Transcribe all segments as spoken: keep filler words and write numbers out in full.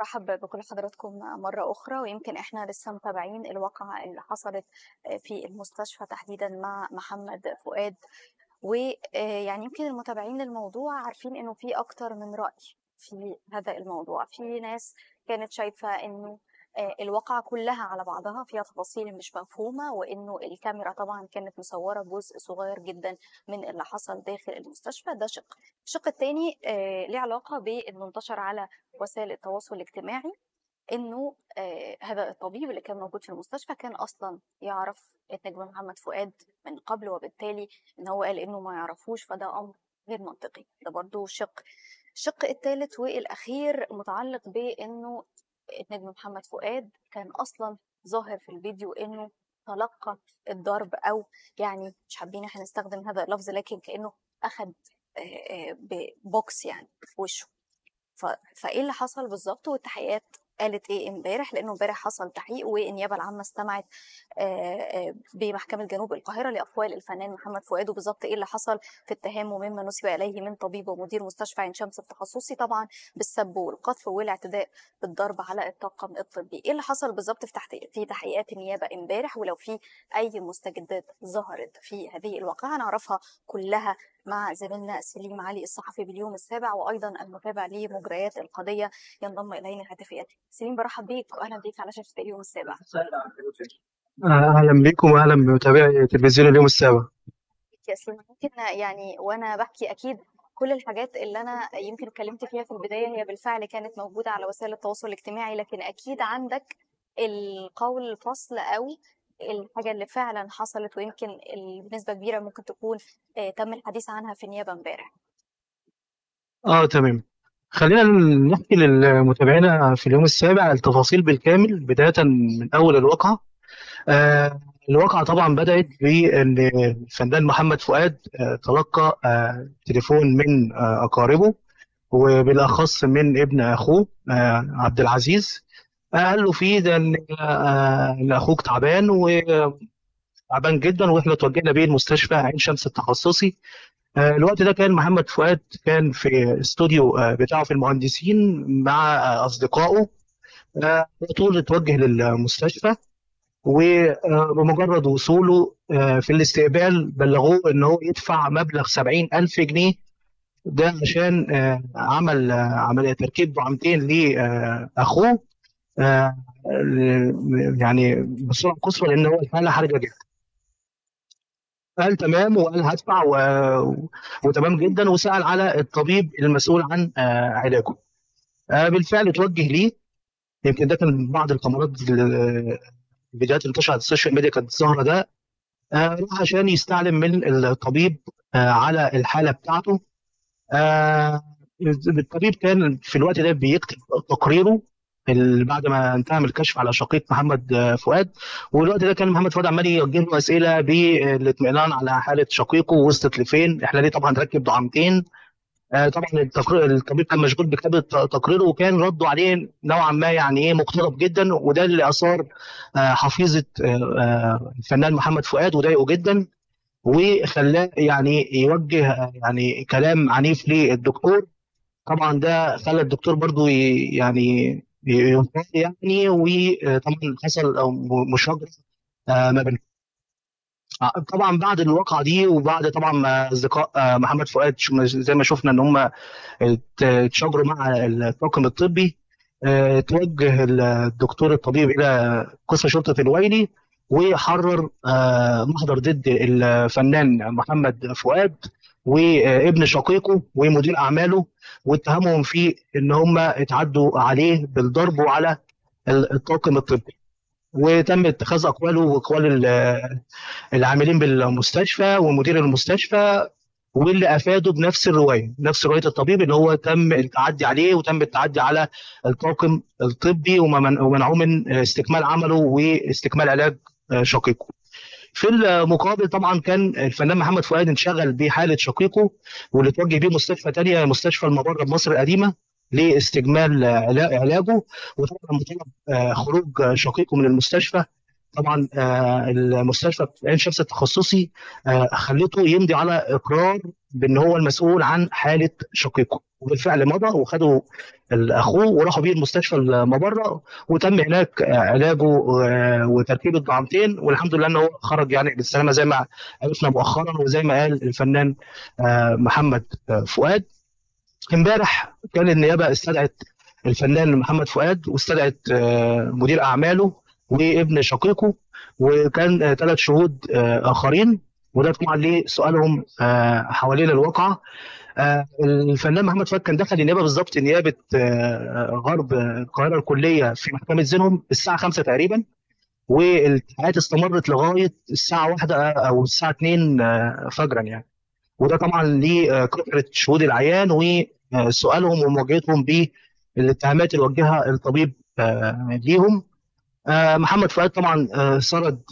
مرحبا بكل حضراتكم مرة أخرى، ويمكن إحنا لسه متابعين الواقعة اللي حصلت في المستشفى تحديدا مع محمد فؤاد، ويعني يمكن المتابعين للموضوع عارفين إنه في أكتر من رأي في هذا الموضوع. في ناس كانت شايفة إنه الواقعة كلها على بعضها فيها تفاصيل مش مفهومة، وإنه الكاميرا طبعا كانت مصورة جزء صغير جدا من اللي حصل داخل المستشفى. ده شق. الشق التاني آه ليه علاقة بإنه انتشر على وسائل التواصل الاجتماعي إنه آه هذا الطبيب اللي كان موجود في المستشفى كان أصلا يعرف النجم محمد فؤاد من قبل، وبالتالي إن هو قال إنه ما يعرفوش، فده أمر غير منطقي. ده برضه شق. الشق التالت والأخير متعلق بإنه النجم محمد فؤاد كان اصلا ظاهر في الفيديو انه تلقى الضرب، او يعني مش حابين احنا نستخدم هذا اللفظ، لكن كانه اخذ ببوكس يعني في وشه. فايه اللي حصل بالظبط، والتحقيقات قالت ايه امبارح؟ لانه امبارح حصل تحقيق، والنيابه العامه استمعت بمحكمه جنوب القاهره لاقوال الفنان محمد فؤاد، وبالظبط ايه اللي حصل في اتهام ومما نسب اليه من طبيب ومدير مستشفى عين شمس التخصصي، طبعا بالسب والقذف والاعتداء بالضرب على الطاقم الطبي. ايه اللي حصل بالظبط في في تحقيقات النيابه امبارح، ولو في اي مستجدات ظهرت في هذه الواقعه هنعرفها كلها مع زميلنا سليم علي الصحفي باليوم السابع، وايضا المتابع لمجريات القضيه ينضم الينا هاتفيا. سليم، برحب بيك واهلا بيك على شاشه اليوم السابع. اهلا بيكم واهلا بمتابعي تلفزيون اليوم السابع. يا سليم، ممكن يعني وانا بحكي اكيد كل الحاجات اللي انا يمكن اتكلمت فيها في البدايه هي بالفعل كانت موجوده على وسائل التواصل الاجتماعي، لكن اكيد عندك القول الفصل او الحاجه اللي فعلا حصلت، ويمكن بنسبه كبيره ممكن تكون تم الحديث عنها في النيابه امبارح. اه تمام، خلينا نحكي للمتابعين في اليوم السابع التفاصيل بالكامل بدايه من اول الواقعه. آه الواقعه طبعا بدات بان الفنان محمد فؤاد آه تلقى آه تليفون من آه اقاربه، وبالاخص من ابن اخوه آه عبد العزيز، قال له فيه ده ان اخوك تعبان وتعبان جدا، واحنا اتوجهنا بيه المستشفى عين شمس التخصصي. الوقت ده كان محمد فؤاد كان في استوديو بتاعه في المهندسين مع اصدقائه، طول اتوجه للمستشفى، وبمجرد وصوله في الاستقبال بلغوه ان هو يدفع مبلغ سبعين ألف جنيه، ده عشان عمل عمليه تركيب دعامتين لاخوه آه يعني بسرعه قصوى، لان هو الحاله حرجه جدا. قال تمام، وقال هدفع و... وتمام جدا، وسال على الطبيب المسؤول عن آه علاجه. آه بالفعل اتوجه ليه، يمكن ده كان بعض القمرات الفيديوهات انتشرت على السوشيال ميديا كانت الظاهره ده، آه راح عشان يستعلم من الطبيب آه على الحاله بتاعته. آه الطبيب كان في الوقت ده بيكتب تقريره بعد ما انتهى من الكشف على شقيق محمد فؤاد، والوقت ده كان محمد فؤاد عمال يوجه له اسئله بالاطمئنان على حاله شقيقه، وصلت لفين، احنا ليه طبعا نركب دعامتين. طبعا الطبيب كان مشغول بكتابه تقريره، وكان رده عليه نوعا ما يعني ايه مقترب جدا، وده اللي اثار حفيظه الفنان محمد فؤاد وضايقه جدا، وخلاه يعني يوجه يعني كلام عنيف للدكتور. طبعا ده خلى الدكتور برضو يعني يعني وطبعا حصل او مشاجره ما بينهم. طبعا بعد الواقعه دي، وبعد طبعا ما اصدقاء محمد فؤاد زي ما شفنا ان هم اتشاجروا مع الطاقم الطبي، توجه الدكتور الطبيب الى قسم شرطه الوايلي، وحرر محضر ضد الفنان محمد فؤاد وابن شقيقه ومدير اعماله، واتهمهم في ان هم اتعدوا عليه بالضرب وعلى الطاقم الطبي، وتم اتخاذ اقواله واقوال العاملين بالمستشفى ومدير المستشفى، واللي افادوا بنفس الروايه نفس روايه الطبيب ان هو تم التعدي عليه وتم التعدي على الطاقم الطبي، ومنعوه من استكمال عمله واستكمال علاج شقيقه. في المقابل طبعا كان الفنان محمد فؤاد انشغل بحاله شقيقه، واللي اتوجه بيه مستشفى ثانيه مستشفى المبرة بمصر القديمه لاستكمال علاجه، وطبعا بطلب خروج شقيقه من المستشفى. طبعا المستشفى عين شمس التخصصي خلته يمضي على اقرار بان هو المسؤول عن حاله شقيقه، وبالفعل مضى وخدوا اخوه وراحوا بيه المستشفى المبرة وتم هناك علاجه وتركيبه طعامتين، والحمد لله انه خرج يعني بالسلامه زي ما عرفنا مؤخرا. وزي ما قال الفنان محمد فؤاد امبارح، كان النيابه استدعت الفنان محمد فؤاد واستدعت مدير اعماله وابن شقيقه وكان ثلاث شهود اخرين، وده طبعا لسؤالهم حوالين الواقعه. الفنان محمد فؤاد كان دخل النيابه بالظبط، نيابه غرب القاهره الكليه في محكمه زينهم الساعه خمسة تقريبا، والحالات استمرت لغايه الساعه واحدة او الساعه اتنين فجرا يعني، وده طبعا لكثره شهود العيان وسؤالهم ومواجهتهم بالاتهامات اللي وجهها الطبيب ليهم. محمد فؤاد طبعا سرد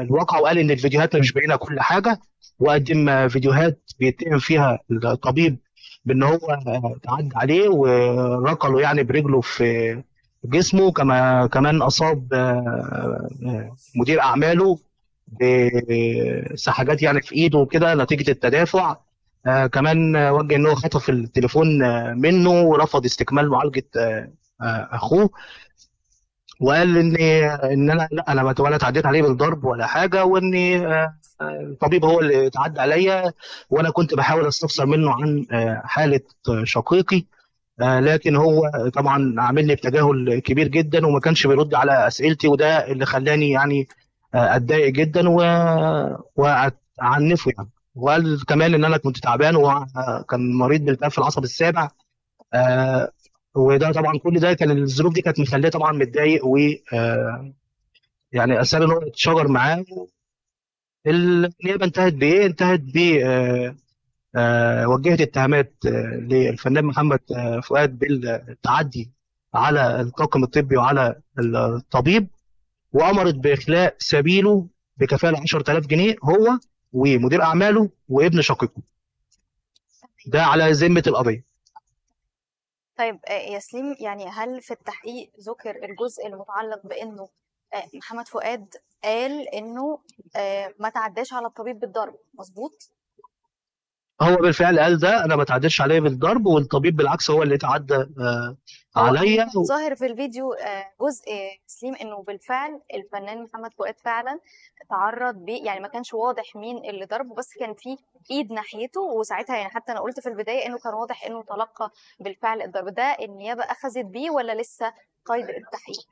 الواقع وقال ان الفيديوهات مش باينه كل حاجه، وقدم فيديوهات بيتهم فيها الطبيب بان هو تعدى عليه وركله يعني برجله في جسمه، كما كمان اصاب مدير اعماله بسحاجات يعني في ايده وكده نتيجه التدافع. كمان وجه ان هو خطف التليفون منه ورفض استكمال معالجه اخوه، وقال ان ان انا لا انا ولا اتعديت عليه بالضرب ولا حاجه، وان الطبيب هو اللي اتعدى عليا وانا كنت بحاول استفسر منه عن حاله شقيقي، لكن هو طبعا عاملني بتجاهل كبير جدا وما كانش بيرد على اسئلتي، وده اللي خلاني يعني اتضايق جدا واعنفه يعني. وقال كمان ان انا كنت تعبان وكان مريض بالالتهاب العصب السابع، وده طبعا كل ده كان الظروف دي كانت مخليه طبعا متضايق و يعني اثار ان هو اتشجر معاه. النيابه انتهت بايه؟ انتهت ب وجهت اتهامات للفنان محمد فؤاد بالتعدي على الطاقم الطبي وعلى الطبيب، وامرت باخلاء سبيله بكفاله عشرة آلاف جنيه هو ومدير اعماله وابن شقيقه، ده على ذمه القضيه. طيب يا سليم، يعني هل في التحقيق ذكر الجزء المتعلق بانه محمد فؤاد قال انه ما تعداش على الطبيب بالضرب، مظبوط؟ هو بالفعل قال ده، انا ما تعداش عليه بالضرب والطبيب بالعكس هو اللي اتعدى عليا. ظاهر في الفيديو جزء سليم انه بالفعل الفنان محمد فؤاد فعلا تعرض بيه، يعني ما كانش واضح مين اللي ضربه بس كان في ايد ناحيته، وساعتها يعني حتى انا قلت في البدايه انه كان واضح انه تلقى بالفعل الضرب ده. النيابه اخذت بيه ولا لسه قيد التحقيق؟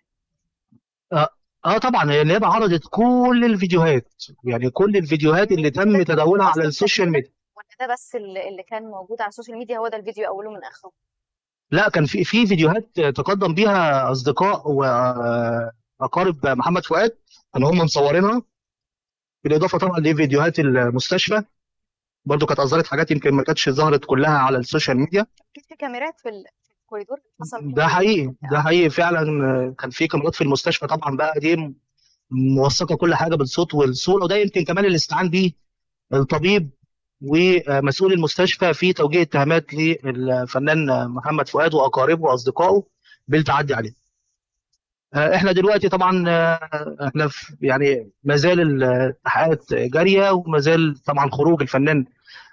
أه. اه طبعا هي النيابه عرضت كل الفيديوهات، يعني كل الفيديوهات اللي تم تداولها على السوشيال ميديا، ولا ده بس اللي كان موجود على السوشيال ميديا هو ده الفيديو اوله من اخره؟ لا، كان في في فيديوهات تقدم بيها اصدقاء واقارب محمد فؤاد ان هم مصورينها، بالاضافه طبعا لفيديوهات المستشفى برضو كانت اظهرت حاجات يمكن ما كانتش ظهرت كلها على السوشيال ميديا. في كاميرات في الكوريدور حصل ده حقيقي، ده حقيقي فعلا كان في كاميرات في المستشفى طبعا بقى دي موثقه كل حاجه بالصوت والصوره، وده يمكن كمان اللي استعان بيه الطبيب ومسؤول المستشفى في توجيه اتهامات للفنان محمد فؤاد واقاربه واصدقائه بالتعدي عليه. احنا دلوقتي طبعا احنا يعني ما زال التحقيقات جاريه، وما زال طبعا خروج الفنان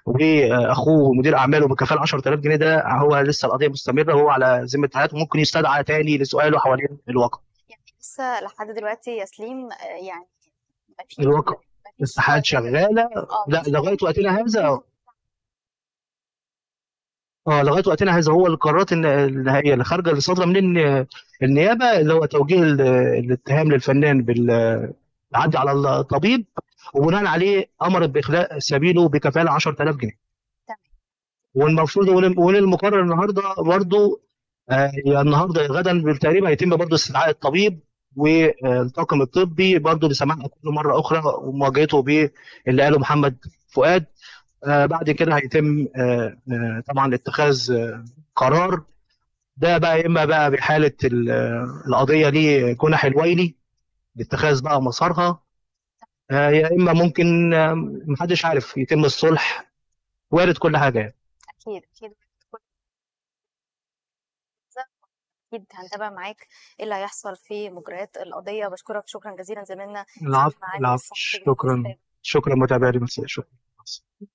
واخوه ومدير اعماله بكفاله عشرة آلاف جنيه ده هو لسه القضيه مستمره، هو على ذمه التحقيقات وممكن يستدعى تاني لسؤاله حوالين الواقع. يعني لسه لحد دلوقتي يا سليم يعني الواقع الساحات شغاله؟ لا، لغايه وقتنا هذا اه لغايه وقتنا هذا هو القرارات النهائيه اللي خارجه اللي صادره من النيابه، اللي هو توجيه الاتهام للفنان بالعدي على الطبيب، وبناء عليه امرت باخلاء سبيله بكفاله عشرة آلاف جنيه. تمام. والمفروض والمقرر النهارده برضه آه النهارده غدا بالتقريب هيتم برضه استدعاء الطبيب والطاقم الطبي برضه لسماعنا كل مره اخرى ومواجهته باللي قاله محمد فؤاد. آه بعد كده هيتم آه آه طبعا اتخاذ آه قرار، ده بقى اما بقى بحاله القضيه لجنح الوايلي لاتخاذ بقى مسارها، آه يا اما ممكن آه محدش عارف، يتم الصلح، وارد كل حاجه يعني. اكيد اكيد اكيد هنتابع معاك ايه اللي هيحصل في مجريات القضيه. بشكرك شكرا جزيلا زميلنا. العفو العفو، شكرا شكرا متابعي، شكرا.